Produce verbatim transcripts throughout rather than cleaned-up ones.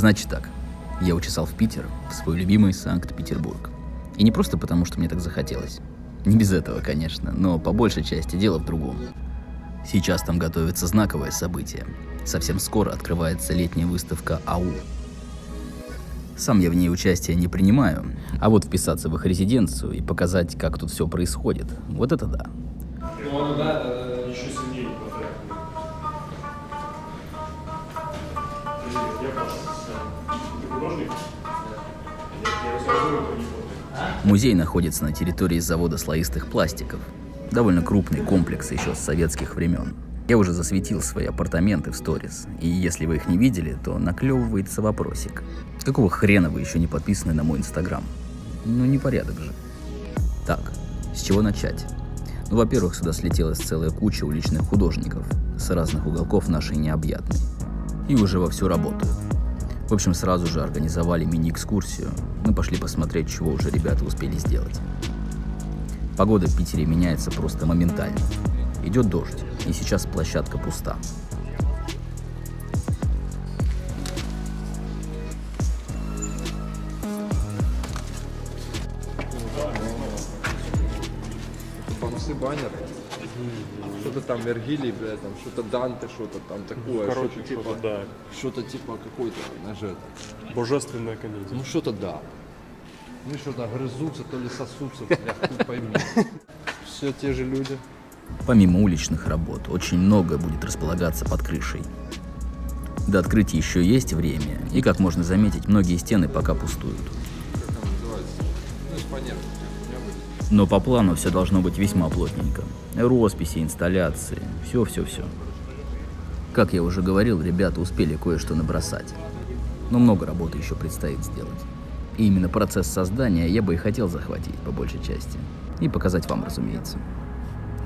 Значит так, я учесал в Питер, в свой любимый Санкт-Петербург. И не просто потому, что мне так захотелось. Не без этого, конечно, но по большей части дело в другом. Сейчас там готовится знаковое событие. Совсем скоро открывается летняя выставка А У. Сам я в ней участия не принимаю, а вот вписаться в их резиденцию и показать, как тут все происходит, вот это да. Ну, оно, да, еще сильнее попадает. Привет, я Паша. Ты художник? Да. Я разговариваю, но не помню. Музей находится на территории завода слоистых пластиков. Довольно крупный комплекс еще с советских времен. Я уже засветил свои апартаменты в сторис, и если вы их не видели, то наклевывается вопросик. Какого хрена вы еще не подписаны на мой инстаграм? Ну, непорядок же. Так, с чего начать? Ну, во-первых, сюда слетелась целая куча уличных художников с разных уголков нашей необъятной. И уже вовсю работают. В общем, сразу же организовали мини-экскурсию, мы пошли посмотреть, чего уже ребята успели сделать. Погода в Питере меняется просто моментально. Идет дождь, и сейчас площадка пуста. Бамсы баннер. Что-то там Вергилий, бля, там что-то Данте, что-то там такое. Ну, короче, что-то типа, да. Что-то типа какой-то нажета. Божественная комедия. Ну что-то да. Ну что-то грызутся, то ли сосутся, бля, хуй пойми. Все те же люди. Помимо уличных работ, очень многое будет располагаться под крышей. До открытия еще есть время, и, как можно заметить, многие стены пока пустуют. Но по плану все должно быть весьма плотненько. Росписи, инсталляции, все-все-все. Как я уже говорил, ребята успели кое-что набросать. Но много работы еще предстоит сделать. И именно процесс создания я бы и хотел захватить, по большей части. И показать вам, разумеется.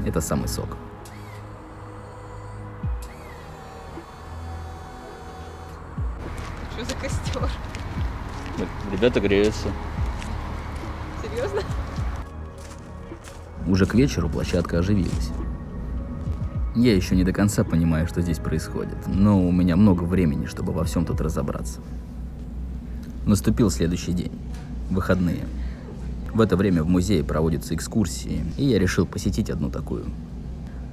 Это самый сок. Что за костер? Ребята греются. Серьезно? Уже к вечеру площадка оживилась. Я еще не до конца понимаю, что здесь происходит, но у меня много времени, чтобы во всем тут разобраться. Наступил следующий день. Выходные. В это время в музее проводятся экскурсии, и я решил посетить одну такую.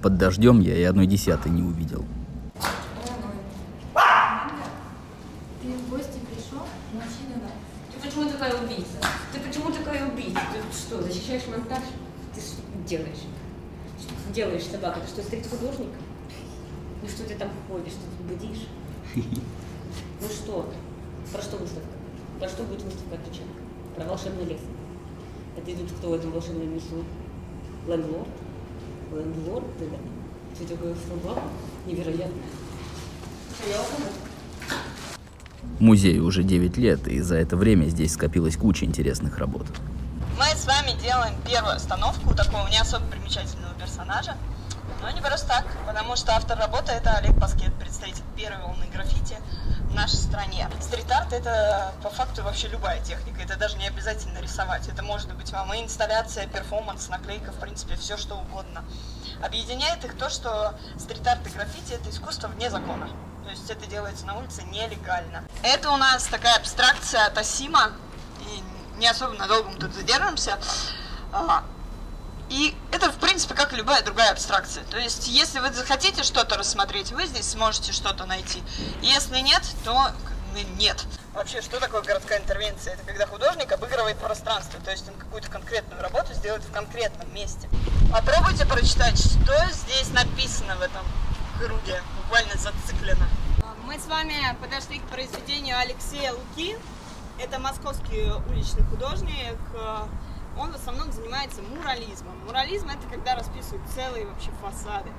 Под дождем я и одной десятой не увидел. Ты в гости пришел? Молчи давай. Ты почему такая убийца? Ты почему такая убийца? Ты что, защищаешь монтаж? Ты что делаешь? Что ты делаешь, собака? Ты что, стрит-художник? Ну что ты там ходишь? Что ты будишь? Ну что? Про что выставка? Про что будет выставка отвечать? Про волшебный лес. А ты тут кто в этом волшебном лесу? Лендлорд? Лендлорд, ты да? Ты такой слабак? Невероятно. Музею уже девять лет, и за это время здесь скопилась куча интересных работ. Мы с вами делаем первую остановку у такого не особо примечательного персонажа. Но не просто так, потому что автор работы — это Олег Баскет, представитель первой волны граффити в нашей стране. Стрит-арт — это по факту вообще любая техника, это даже не обязательно рисовать. Это может быть вам и инсталляция, перформанс, наклейка, в принципе, все что угодно. Объединяет их то, что стрит-арт и граффити — это искусство вне закона. То есть это делается на улице нелегально. Это у нас такая абстракция от Асима, и не особо надолго мы тут задержимся. И это, в принципе, как и любая другая абстракция. То есть, если вы захотите что-то рассмотреть, вы здесь сможете что-то найти. Если нет, то нет. Вообще, что такое городская интервенция? Это когда художник обыгрывает пространство. То есть, он какую-то конкретную работу сделает в конкретном месте. Попробуйте прочитать, что здесь написано в этом круге. Буквально зациклено. Мы с вами подошли к произведению Алексея Луки. Это московский уличный художник. Он в основном занимается мурализмом. Мурализм — это когда расписывают целые вообще фасады.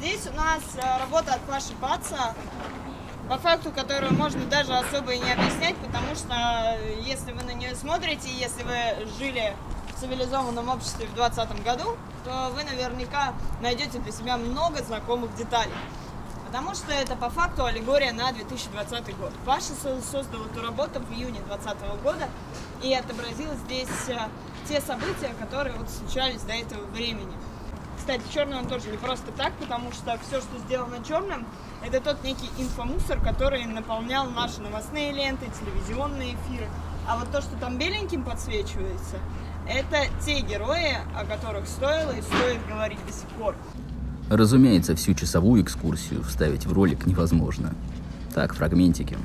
Здесь у нас работа от Паши Каса, по факту которую можно даже особо и не объяснять, потому что если вы на нее смотрите, если вы жили в цивилизованном обществе в двадцатом году, то вы наверняка найдете для себя много знакомых деталей. Потому что это по факту аллегория на две тысячи двадцатый год. Паша создал эту работу в июне двадцатого года и отобразил здесь те события, которые вот случались до этого времени. кстати, черный он тоже не просто так, потому что все, что сделано черным, это тот некий инфомусор, который наполнял наши новостные ленты, телевизионные эфиры. А вот то, что там беленьким подсвечивается, это те герои, о которых стоило и стоит говорить до сих пор. Разумеется, всю часовую экскурсию вставить в ролик невозможно. Так, фрагментики.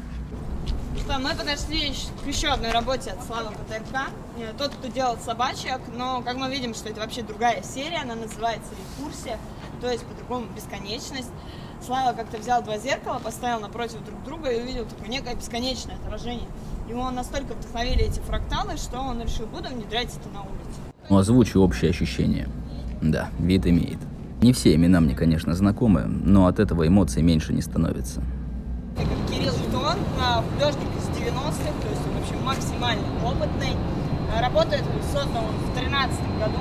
Что, мы подошли к еще одной работе от Славы ПТРК. Тот, кто делал собачек, но, как мы видим, что это вообще другая серия, она называется «Рекурсия», то есть по-другому «Бесконечность». Слава как-то взял два зеркала, поставил напротив друг друга и увидел такое некое бесконечное отражение. Его настолько вдохновили эти фракталы, что он решил, буду внедрять это на улице. Озвучу общее ощущение. Да, вид имеет. Не все имена мне, конечно, знакомы, но от этого эмоций меньше не становится. Кирилл, кто он? Художник из девяностых, то есть он вообще максимально опытный. Работает, создан он в тринадцатом году.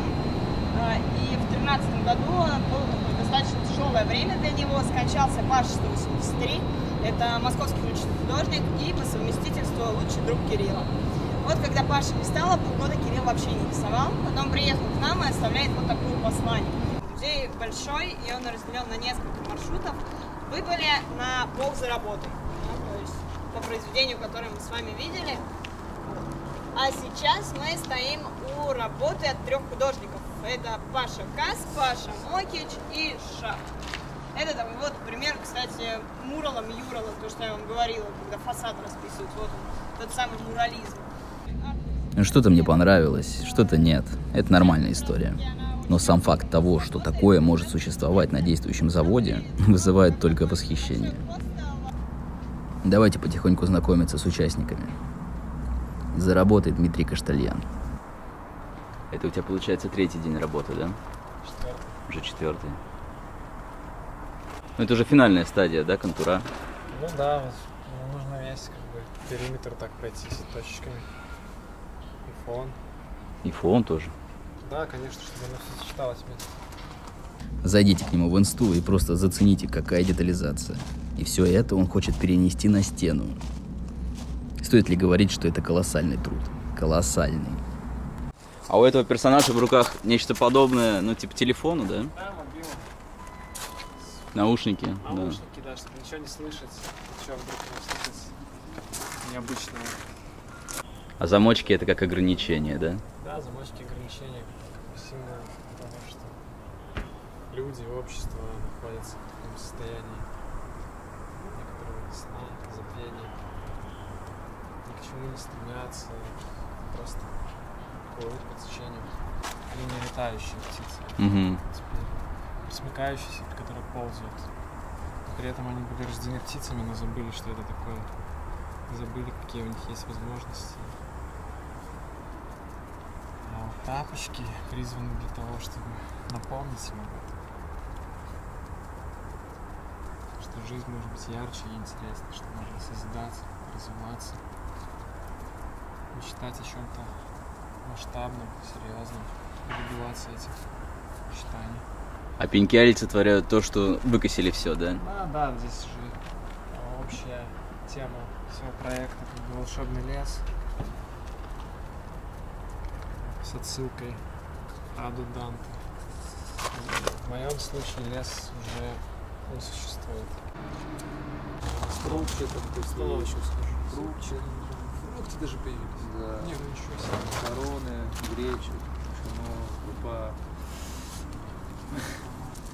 И в тринадцатом году было достаточно тяжелое время для него. Скончался Паша сто восемьдесят три. Это московский уличный художник и по совместительству лучший друг Кирилла. Вот когда Паша не стало, полгода Кирилл вообще не рисовал. Потом приехал к нам и оставляет вот такое послание. Музей большой, и он разделен на несколько маршрутов. Вы были на ползы работы, то есть по произведению, которое мы с вами видели. А сейчас мы стоим у работы от трех художников. Это Паша Кас, Паша Мокич и Шах. Это там, вот пример, кстати, мурала, мюрала, то, что я вам говорила, когда фасад расписывают, вот он, тот самый мурализм. Что-то мне понравилось, что-то нет. Это нормальная история. Но сам факт того, что такое может существовать на действующем заводе, вызывает только восхищение. Давайте потихоньку знакомиться с участниками. За работой Дмитрий Каштальян. Это у тебя получается третий день работы, да? Четвертый. Уже четвертый. Ну, это уже финальная стадия, да, контура? Ну да, вот нужно весь как бы периметр так пройти с точечками. И фон. И фон тоже. Да, конечно, чтобы оно все сочеталось вместе. Зайдите к нему в инсту и просто зацените, какая детализация. И все это он хочет перенести на стену. Стоит ли говорить, что это колоссальный труд? Колоссальный. А у этого персонажа в руках нечто подобное, ну, типа телефону, да? Да, мобильный. Наушники. Наушники, да, да, чтобы ничего не слышать. Ничего вдруг не слышать необычного. А замочки это как ограничение, да? Да, замочки ограничения как бы символ, потому что люди, общество находятся в таком состоянии некоторого сна, забвения, ни к чему не стремятся, просто плывут по течению. Они не летающие птицы, угу. Присмыкающиеся, которые ползают. Но при этом они были рождены птицами, но забыли, что это такое. Забыли, какие у них есть возможности. А вот тапочки призваны для того, чтобы напомнить им об этом. Что жизнь может быть ярче и интереснее, что можно созидать, развиваться, мечтать о чем-то масштабном, серьезном, добиваться этих мечтаний. А пеньки олицетворяют то, что выкосили все, да? А, да, здесь же общая тема всего проекта, как бы волшебный лес с отсылкой Аду Данте. В моем случае лес уже он существует. Струбчатый, струбчатый, струбчатый. Фрукты даже появились. Да. Не, ну ничего себе. Короны, гречи, чино, крупа.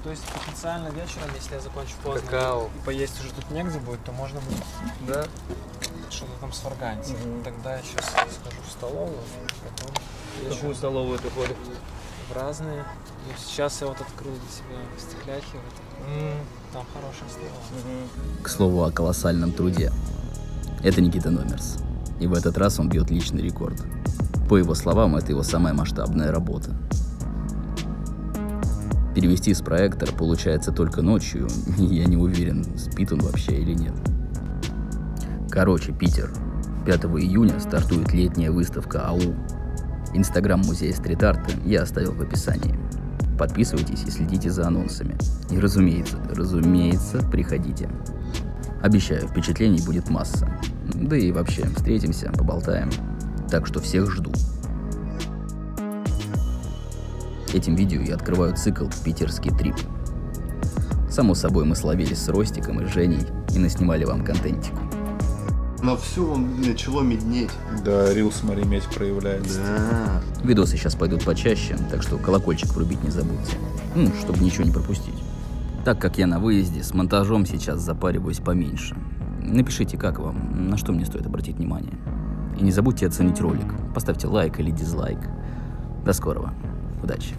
То есть потенциально вечером, если я закончу поздно, какао. И поесть уже тут негде будет, то можно будет, да, что-то там сварганить. Mm-hmm. Тогда я сейчас схожу в столовую, потом... В какую столовую ты ходишь? В разные. Но сейчас я вот открыл для себя в Стекляхе, вот. Mm-hmm. Там хорошая столовая. Mm-hmm. К слову о колоссальном труде. Это Никита Номерс. И в этот раз он бьет личный рекорд. По его словам, это его самая масштабная работа. Перевести с проектора получается только ночью, и я не уверен, спит он вообще или нет. Короче, Питер. пятого июня стартует летняя выставка АУ. Инстаграм музея стрит-арта я оставил в описании. Подписывайтесь и следите за анонсами. И разумеется, разумеется, приходите. Обещаю, впечатлений будет масса. Да и вообще, встретимся, поболтаем. Так что всех жду. Этим видео я открываю цикл «Питерский трип». Само собой, мы словились с Ростиком и Женей и наснимали вам контентику. На всю он начало меднеть. Да, рилс мариметь проявляется. Да. Видосы сейчас пойдут почаще, так что колокольчик врубить не забудьте. Ну, чтобы ничего не пропустить. Так как я на выезде, с монтажом сейчас запариваюсь поменьше. Напишите, как вам, на что мне стоит обратить внимание. И не забудьте оценить ролик. Поставьте лайк или дизлайк. До скорого. Удачи.